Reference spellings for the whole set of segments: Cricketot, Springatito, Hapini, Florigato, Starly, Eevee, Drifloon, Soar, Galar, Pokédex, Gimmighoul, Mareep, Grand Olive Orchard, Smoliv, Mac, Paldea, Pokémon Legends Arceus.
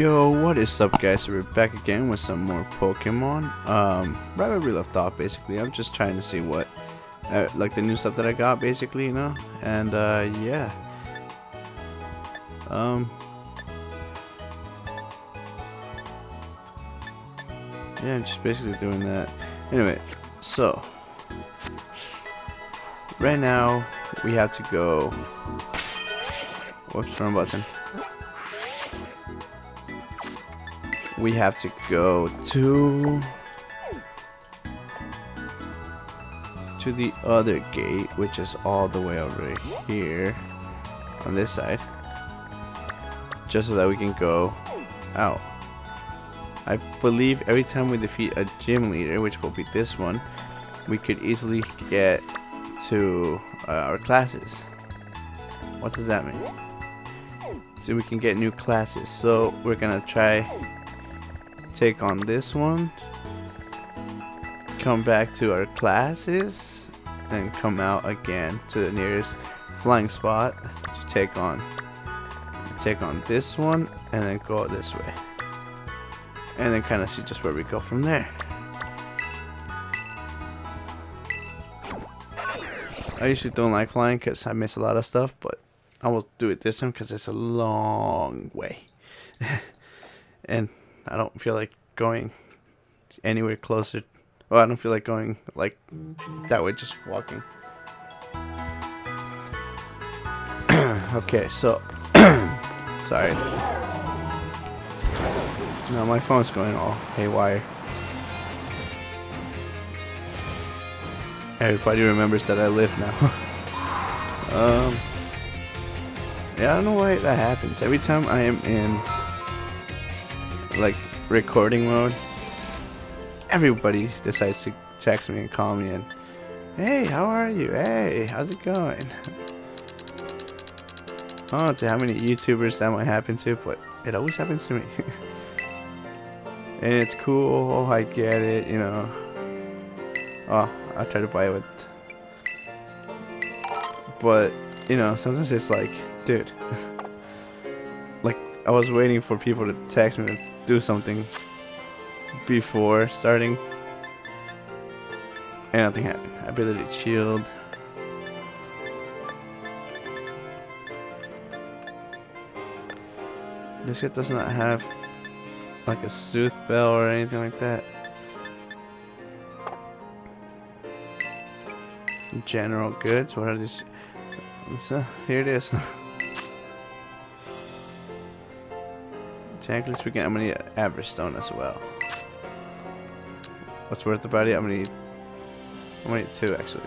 Yo, what is up, guys? So we're back again with some more Pokemon. Right where we left off, basically. I'm just trying to see what, like the new stuff that I got, basically, you know? And, yeah. Yeah, I'm just basically doing that. Anyway, so. Right now, we have to go. Whoops, wrong button. We have to go to the other gate, which is all the way over here on this side, just so that we can go out. I believe every time we defeat a gym leader, which will be this one, we could easily get to our classes. What does that mean? So we can get new classes. So we're gonna try take on this one, come back to our classes, and come out again to the nearest flying spot to take on this one, and then go this way, and then kind of see just where we go from there. I usually don't like flying because I miss a lot of stuff, but I will do it this time because it's a long way and I don't feel like going anywhere closer. Well, I don't feel like going like that way, just walking. Okay, so sorry. No, my phone's going all haywire. Everybody remembers that I live now. Yeah, I don't know why that happens. Every time I am in like recording mode, everybody decides to text me and call me and, hey, how are you? Hey, how's it going? I don't know how many YouTubers that might happen to, but it always happens to me. And it's cool. Oh, I get it, you know. Oh, I'll try to buy it with, but you know, sometimes it's like, dude. Like, I was waiting for people to text me to do something before starting, and nothing happened. I barely chilled. This kit does not have like a sooth bell or anything like that. General goods. What are these? Here it is. Technically speaking, I'm gonna need an average stone as well. What's worth the body? I'm gonna need two, actually.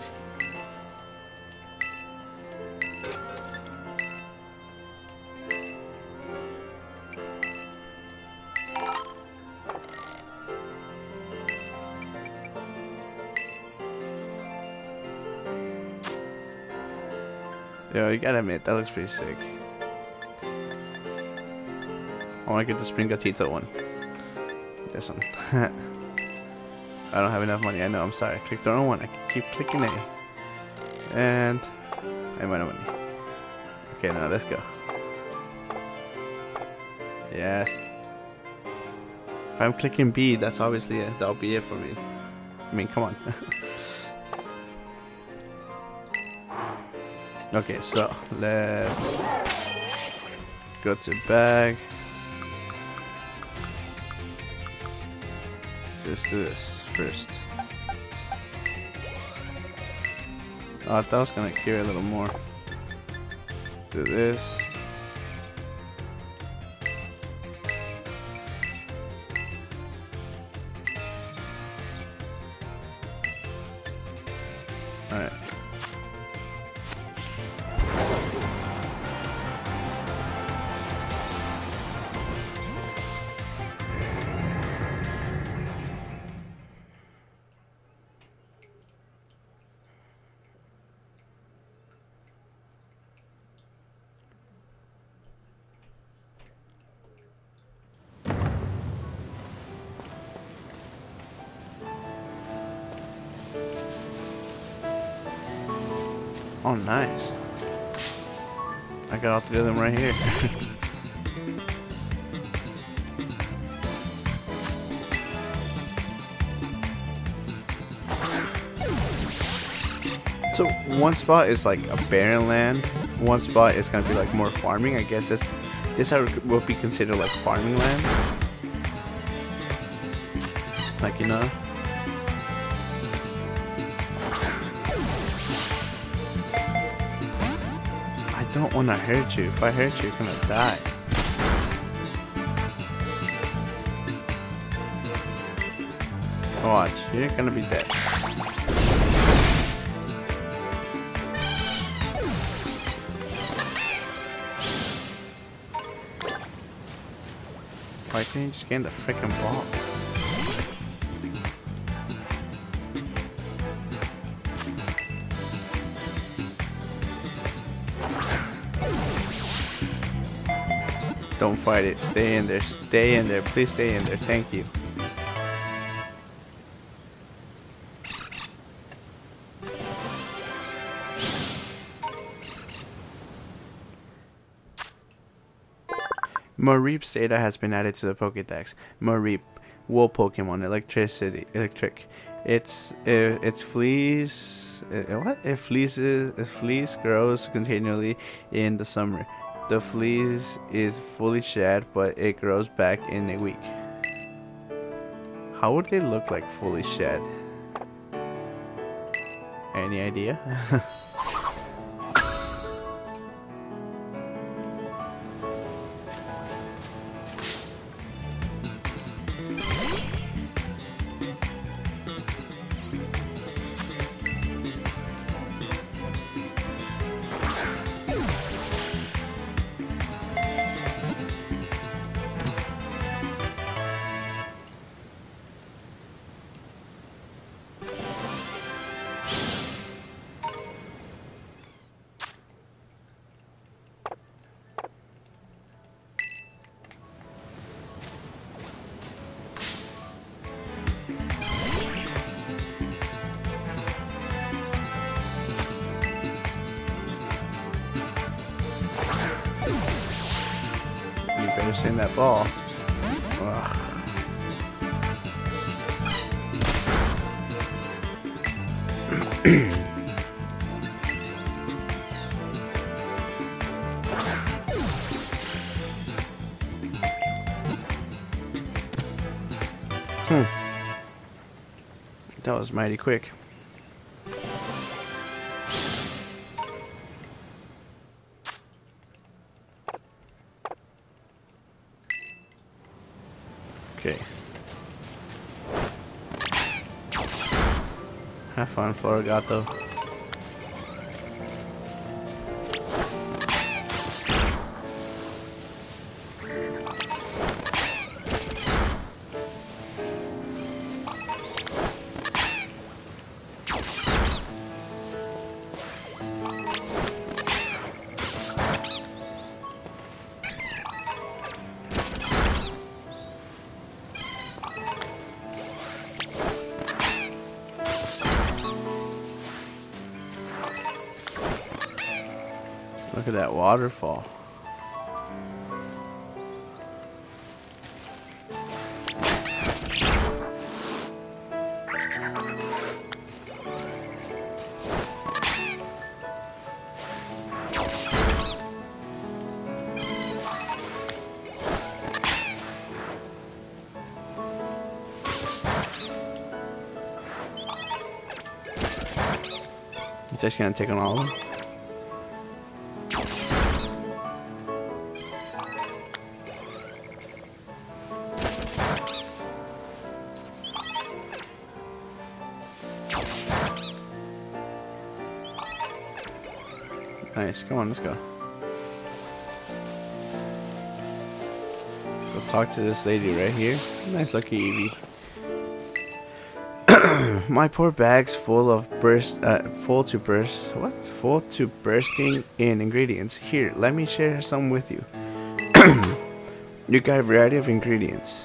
Yo, you gotta admit, that looks pretty sick. I want to get the Springatito one. This one. I don't have enough money. I know. I'm sorry. I clicked the wrong one. I keep clicking it. And I might have money. Okay, now let's go. Yes. If I'm clicking B, that's obviously it. That'll be it for me. I mean, come on. Okay, so let's go to bag. Let's do this first. Oh, I thought I was gonna carry a little more. Do this. All right. Oh, nice. I got all three of them right here. So one spot is like a barren land, one spot is gonna be like more farming. I guess this will be considered like farming land. Like, you know. I don't wanna hurt you. If I hurt you, you're gonna die. Watch, you're gonna be dead. Why can't you just get in the freaking ball? Don't fight it. Stay in there. Stay in there. Please stay in there. Thank you. Mareep's data has been added to the Pokédex. Mareep, wool Pokemon, electric. Its fleece. What? Its fleece grows continually in the summer. The fleece is fully shed, but it grows back in a week. How would they look like fully shed? Any idea? In that ball. Ugh. That was mighty quick. Okay. Have fun, Florigato. Look at that waterfall. It's actually gonna take on all of them. Nice, come on, let's go. We'll talk to this lady right here. Nice lucky Eevee. My poor bag's full of bursting in ingredients. Here, let me share some with you. You got a variety of ingredients.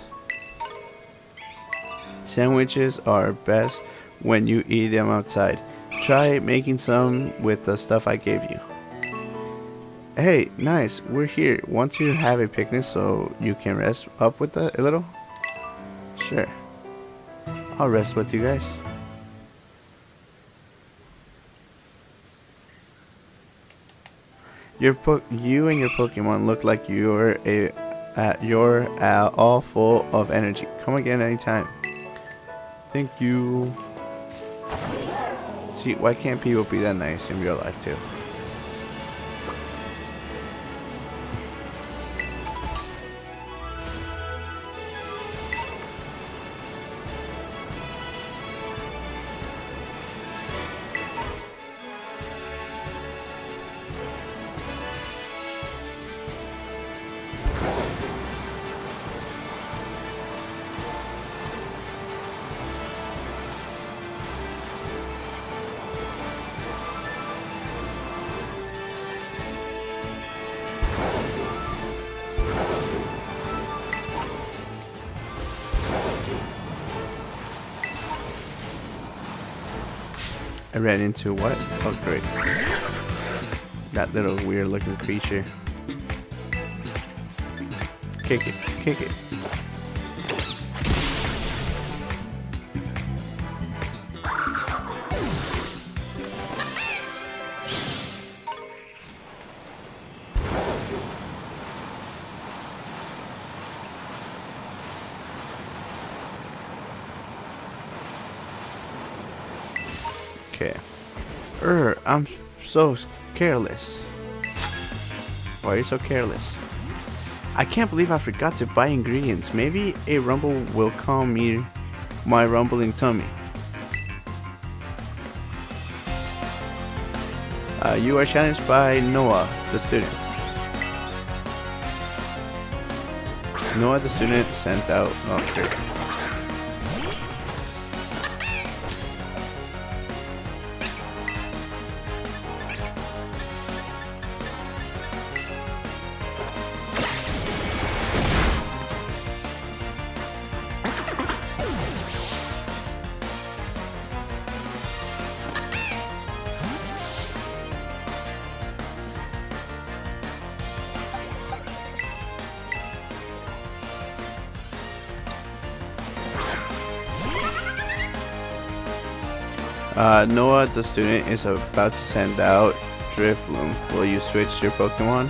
Sandwiches are best when you eat them outside. Try making some with the stuff I gave you. Hey, nice, we're here. Want to have a picnic so you can rest up with a little? Sure. I'll rest with you guys. You and your Pokemon look like you're all full of energy. Come again anytime. Thank you. See, why can't people be that nice in real life too? I ran into what? Oh great. That little weird looking creature. Kick it, kick it. I'm so careless. Why are you so careless? I can't believe I forgot to buy ingredients. Maybe a rumble will calm me, my rumbling tummy. You are challenged by Noah, the student. Noah, the student, sent out. Oh, great. Noah, the student, is about to send out Drifloon. Will you switch your Pokemon?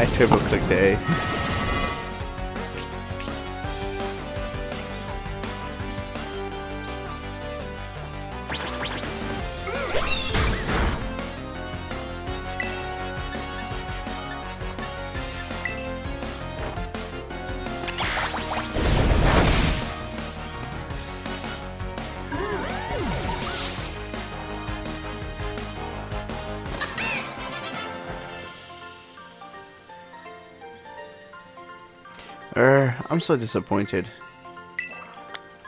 I triple clicked the A. I'm so disappointed.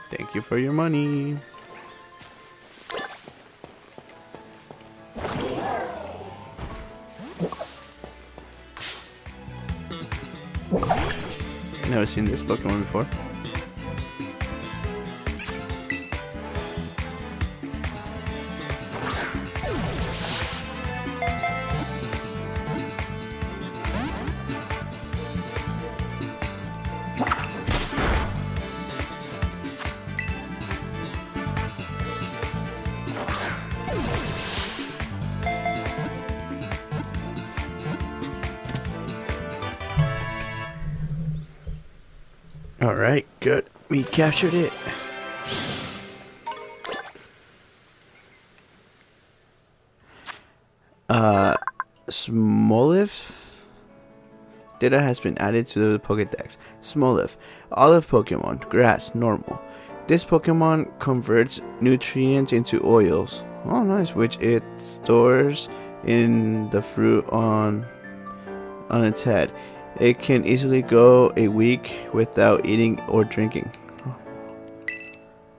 Thank you for your money. Never seen this Pokemon before. Alright, good. We captured it. Smoliv data has been added to the Pokédex. Smoliv, olive Pokemon, grass, normal. This Pokemon converts nutrients into oils. Oh nice, which it stores in the fruit on its head. It can easily go a week without eating or drinking.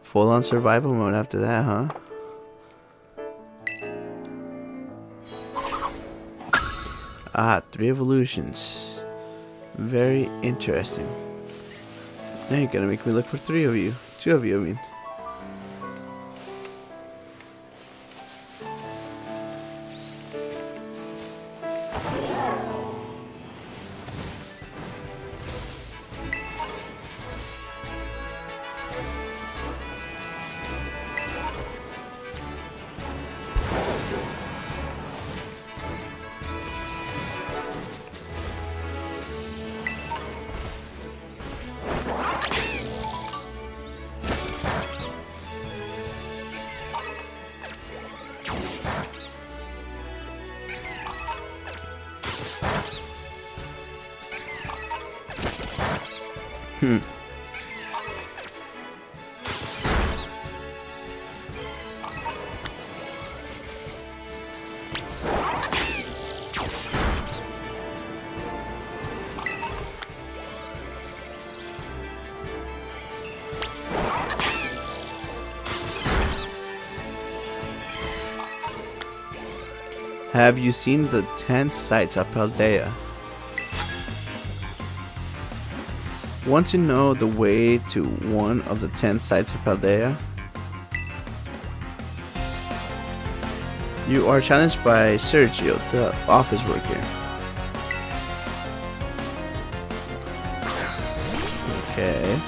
Full on survival mode after that, huh? Ah, 3 evolutions. Very interesting. Now you're gonna make me look for two of you, I mean. Have you seen the 10 sites of Paldea? Want to know the way to one of the 10 sites of Paldea? You are challenged by Sergio, the office worker. Okay.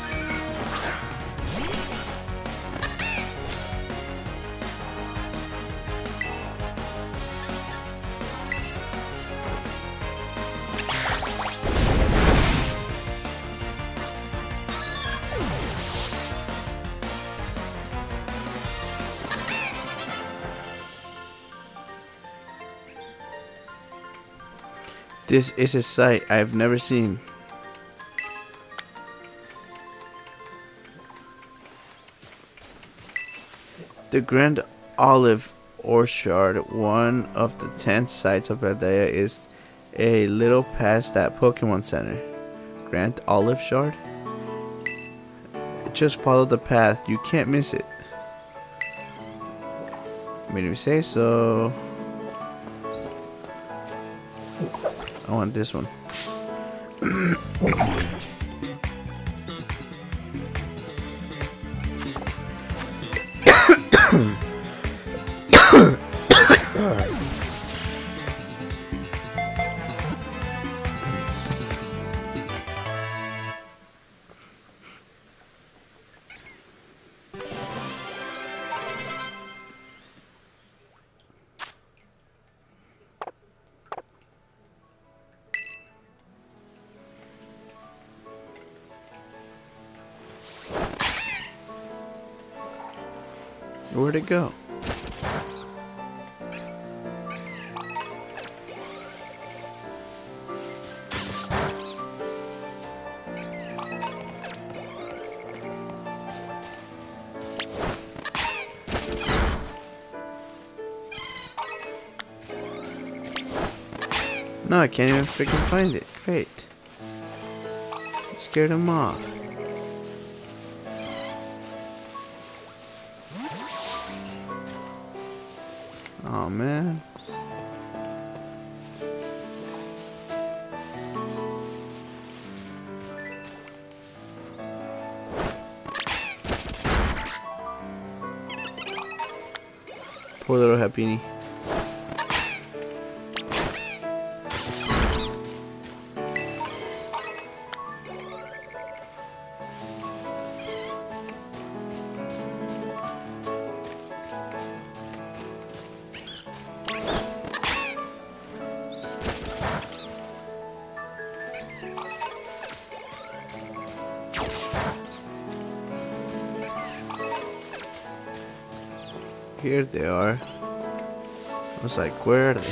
This is a sight I've never seen. The Grand Olive Orchard, one of the 10 sites of Paldea, is a little past that Pokemon Center. Grand Olive Shard? Just follow the path, you can't miss it. Made me say so. I want this one. Where'd it go? No, I can't even freaking find it. Great. I scared him off. Oh man. Poor little Hapini. Here they are. I was like, where are they?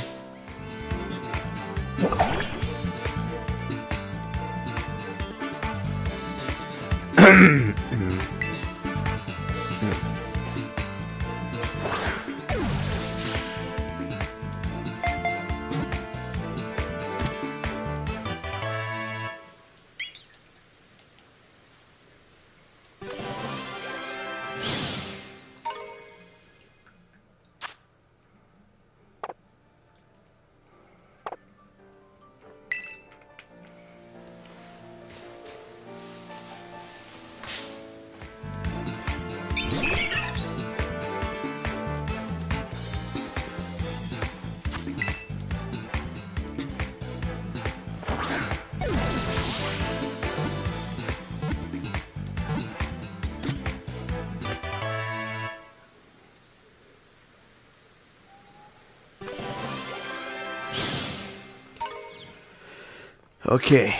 Okay,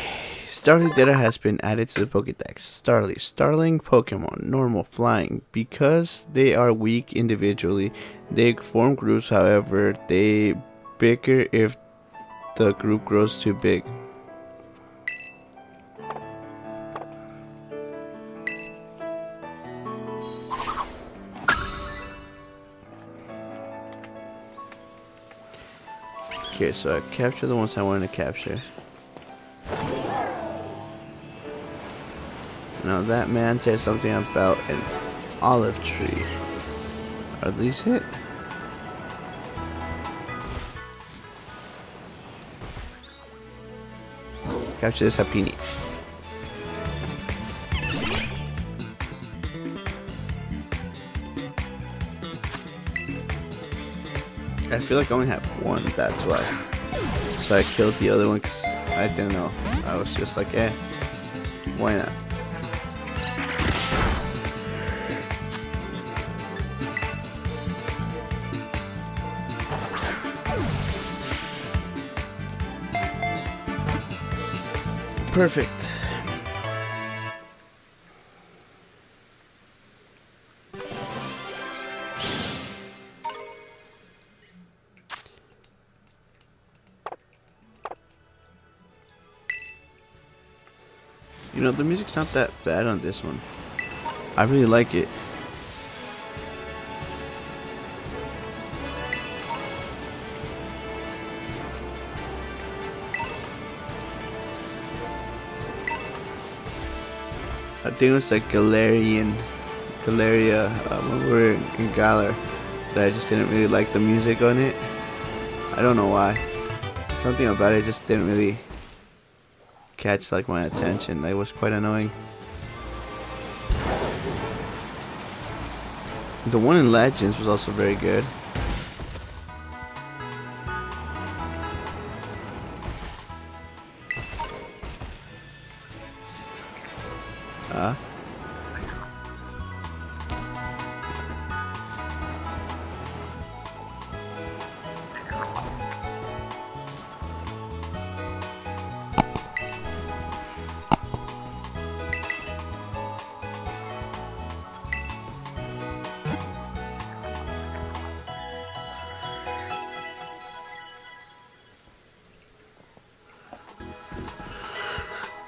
Starly data has been added to the Pokédex. Starly, Starling Pokemon, normal, flying. Because they are weak individually, they form groups, however, they bicker if the group grows too big. Okay, so I capture the ones I wanted to capture. Now that man said something about an olive tree. Are these it? Capture this Hapini. I feel like I only have one, that's why. So I killed the other one because I didn't know. I was just like, eh, why not? Perfect. You know, the music's not that bad on this one. I really like it. I think it was like Galaria, when we were in Galar, that I just didn't really like the music on it. I don't know why. Something about it just didn't really catch like my attention. It was quite annoying. The one in Legends was also very good.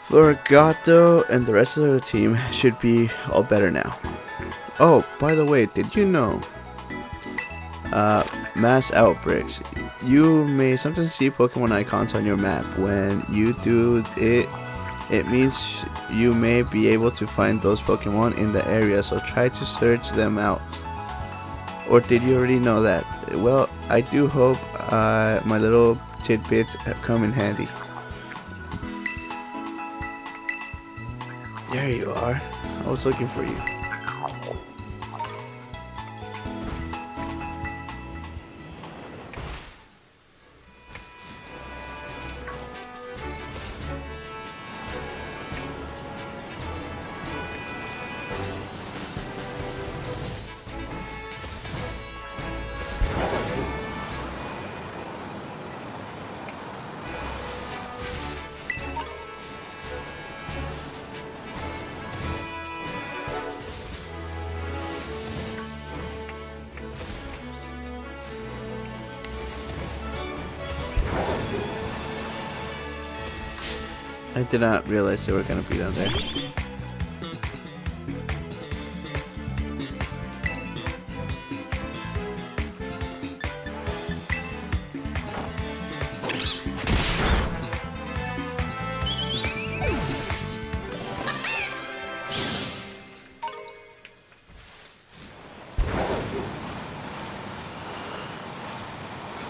Florigato and the rest of the team should be all better now. Oh, by the way, did you know? Mass outbreaks. You may sometimes see Pokemon icons on your map. When you do it, it means you may be able to find those Pokemon in the area, so try to search them out. Or did you already know that? Well, I do hope my little tidbits have come in handy. There you are. I was looking for you. I did not realize they were gonna be down there.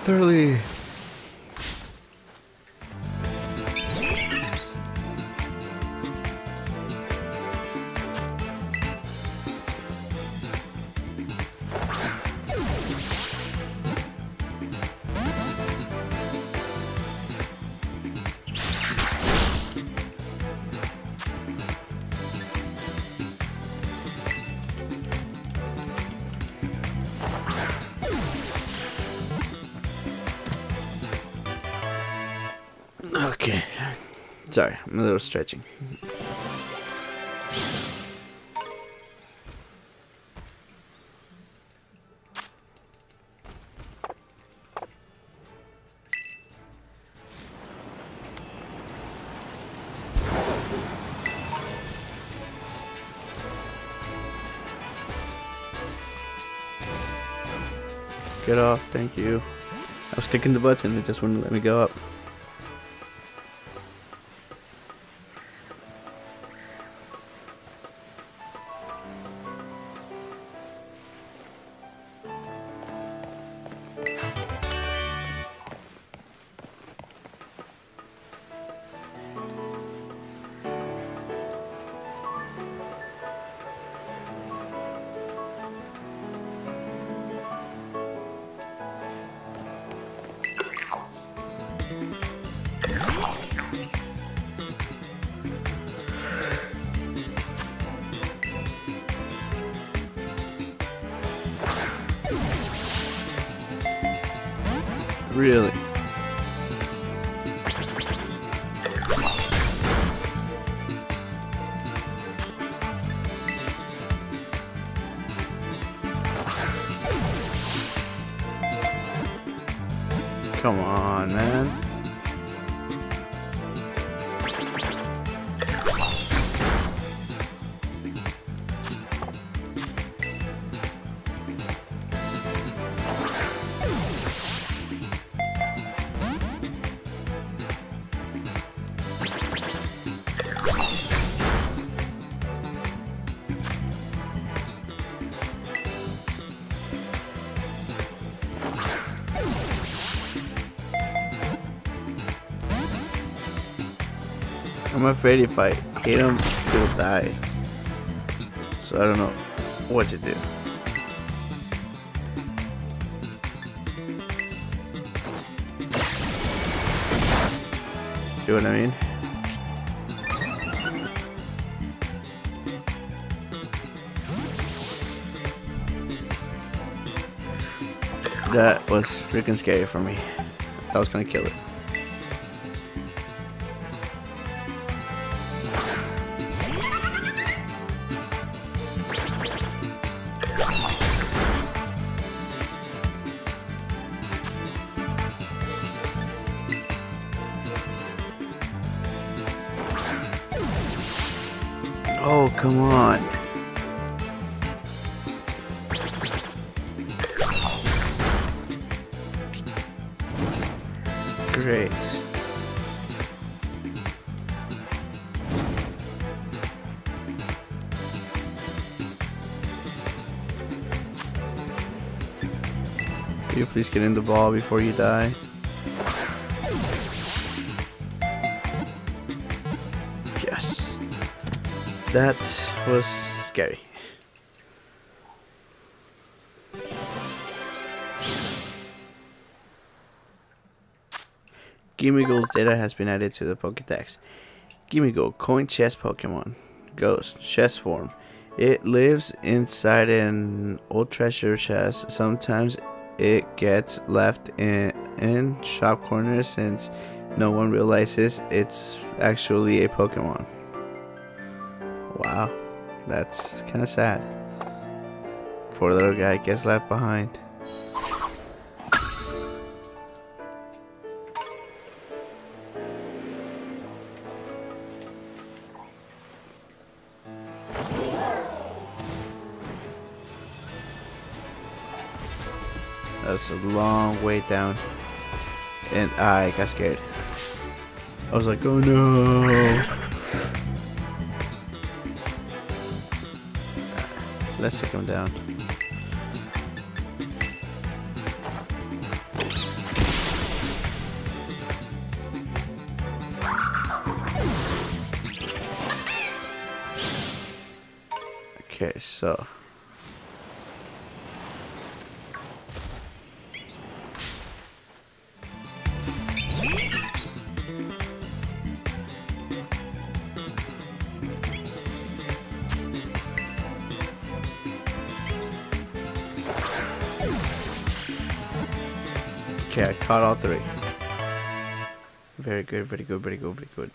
Starly! Okay. Sorry, I'm a little stretching. Get off, thank you. I was kicking the button, it just wouldn't let me go up. Really? Come on, man. I'm afraid if I hit him, he'll die. So I don't know what to do. See what I mean? That was freaking scary for me. That was gonna kill it. Oh, come on. Great. Will you please get in the ball before you die? That was scary. Gimmighoul's data has been added to the Pokédex. Gimmighoul, coin chess Pokemon. Ghost, chess form. It lives inside an old treasure chest. Sometimes it gets left in shop corners since no one realizes it's actually a Pokemon. Wow, that's kind of sad. Poor little guy gets left behind. That's a long way down, and I got scared. I was like, oh no. Let's take him down. Okay, so okay, I caught all three. Very good, very good, very good, very good.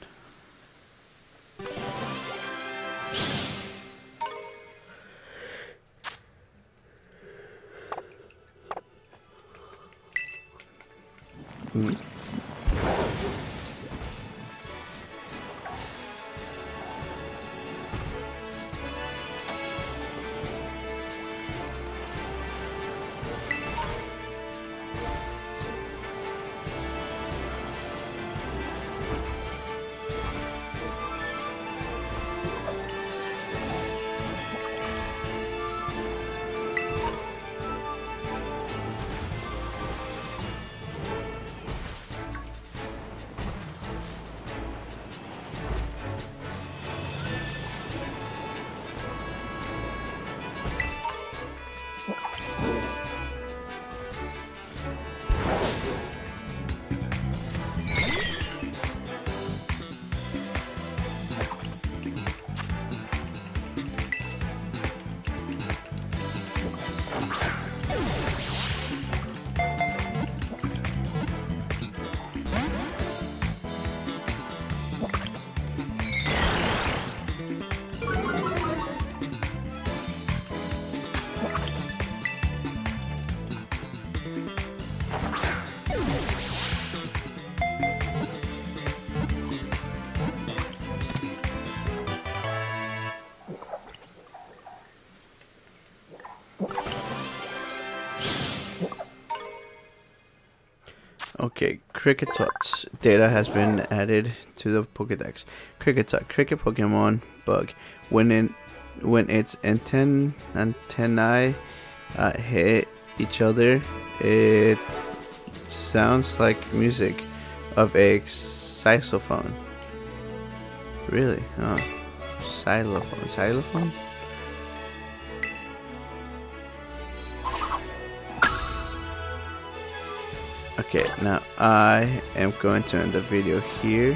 Okay, Cricketot's data has been added to the Pokédex. Cricketot, cricket Pokemon, bug. When its antennae hit each other, it sounds like music of a xylophone. Really? Oh, xylophone. Xylophone? Okay, now I am going to end the video here.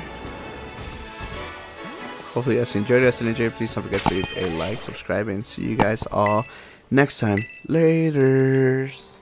Hopefully you guys enjoyed it. If you enjoyed, please don't forget to leave a like, subscribe, and see you guys all next time. Laters.